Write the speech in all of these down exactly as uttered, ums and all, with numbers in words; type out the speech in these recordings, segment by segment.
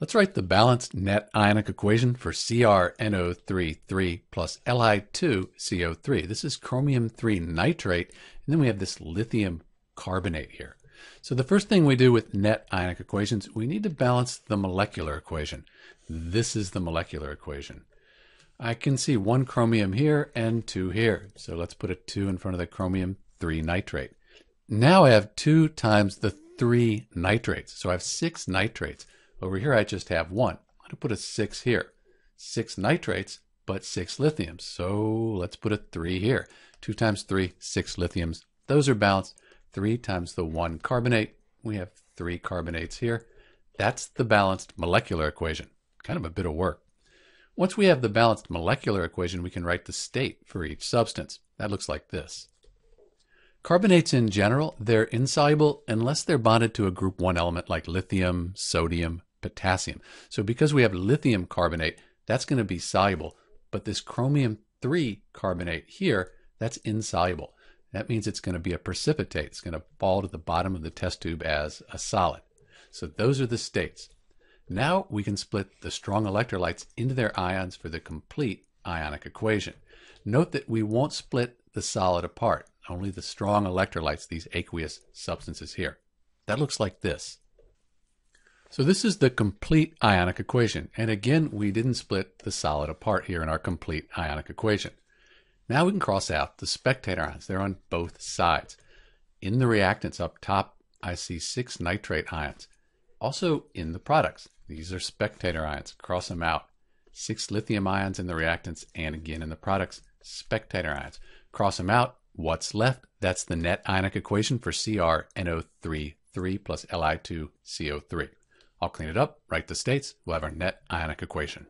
Let's write the balanced net ionic equation for C r N O three three plus L i two C O three. This is chromium three nitrate, and then we have this lithium carbonate here. So the first thing we do with net ionic equations, we need to balance the molecular equation. This is the molecular equation. I can see one chromium here and two here. So let's put a two in front of the chromium three nitrate. Now I have two times the three nitrates. So I have six nitrates. Over here, I just have one. I'm going to put a six here. Six nitrates, but six lithiums. So let's put a three here. Two times three, six lithiums. Those are balanced. Three times the one carbonate. We have three carbonates here. That's the balanced molecular equation. Kind of a bit of work. Once we have the balanced molecular equation, we can write the state for each substance. That looks like this. Carbonates in general, they're insoluble unless they're bonded to a group one element like lithium, sodium, potassium. So because we have lithium carbonate, that's going to be soluble. But this chromium three carbonate here, that's insoluble. That means it's going to be a precipitate. It's going to fall to the bottom of the test tube as a solid. So those are the states. Now we can split the strong electrolytes into their ions for the complete ionic equation. Note that we won't split the solid apart, only the strong electrolytes, these aqueous substances here. That looks like this. So this is the complete ionic equation. And again, we didn't split the solid apart here in our complete ionic equation. Now we can cross out the spectator ions. They're on both sides. In the reactants up top, I see six nitrate ions. Also in the products, these are spectator ions. Cross them out. Six lithium ions in the reactants, and again in the products, spectator ions. Cross them out. What's left? That's the net ionic equation for C r N O three three plus L i two C O three. I'll clean it up, write the states, we'll have our net ionic equation.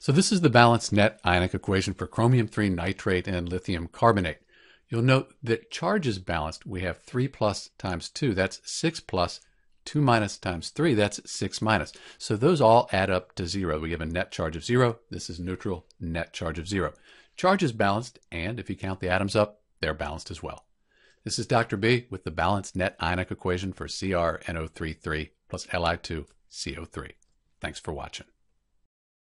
So this is the balanced net ionic equation for chromium three nitrate and lithium carbonate. You'll note that charge is balanced. We have three plus times two, that's six plus, two minus times three, that's six minus. So those all add up to zero. We have a net charge of zero. This is neutral, net charge of zero. Charge is balanced, and if you count the atoms up, they're balanced as well. This is Doctor B with the balanced net ionic equation for C r N O three three plus L i two C O three. Thanks for watching.